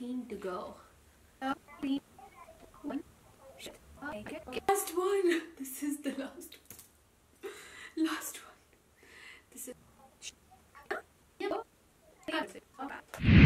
19 to go. Last one! This is the last one. Last one. This is...